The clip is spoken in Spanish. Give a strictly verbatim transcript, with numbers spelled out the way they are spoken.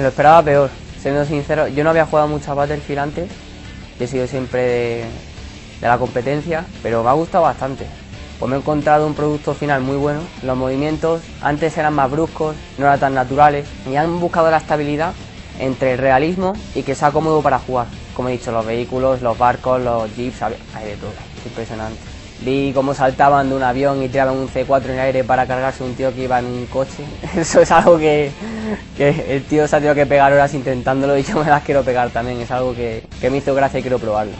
Me lo esperaba peor, siendo sincero. Yo no había jugado mucho a Battlefield antes, yo he sido siempre de, de la competencia, pero me ha gustado bastante. Pues me he encontrado un producto final muy bueno. Los movimientos antes eran más bruscos, no eran tan naturales, y han buscado la estabilidad entre el realismo y que sea cómodo para jugar. Como he dicho, los vehículos, los barcos, los jeeps, hay de todo, es impresionante. Vi cómo saltaban de un avión y tiraban un ce cuatro en el aire para cargarse un tío que iba en un coche. Eso es algo que, que el tío se ha tenido que pegar horas intentándolo, y yo me las quiero pegar también. Es algo que, que me hizo gracia y quiero probarlo.